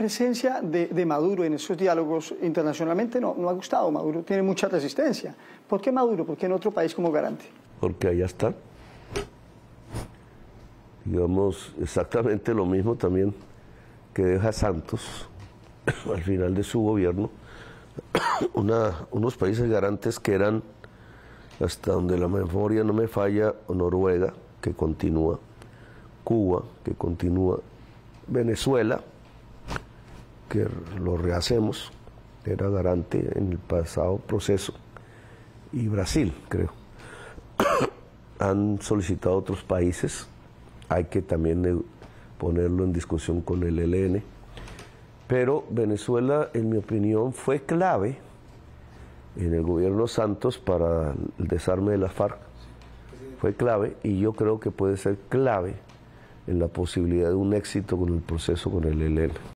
presencia de Maduro en esos diálogos internacionalmente no ha gustado. Maduro tiene mucha resistencia. ¿Por qué Maduro? ¿Por qué en otro país como garante? Porque allá está. Digamos, exactamente lo mismo también que deja Santos al final de su gobierno. Unos países garantes que eran, hasta donde la memoria no me falla, Noruega, que continúa, Cuba, que continúa, Venezuela, que lo rehacemos, era garante en el pasado proceso, y Brasil, creo. Han solicitado otros países, hay que también ponerlo en discusión con el ELN, pero Venezuela, en mi opinión, fue clave en el gobierno Santos para el desarme de las FARC. Fue clave, y yo creo que puede ser clave en la posibilidad de un éxito con el proceso con el ELN.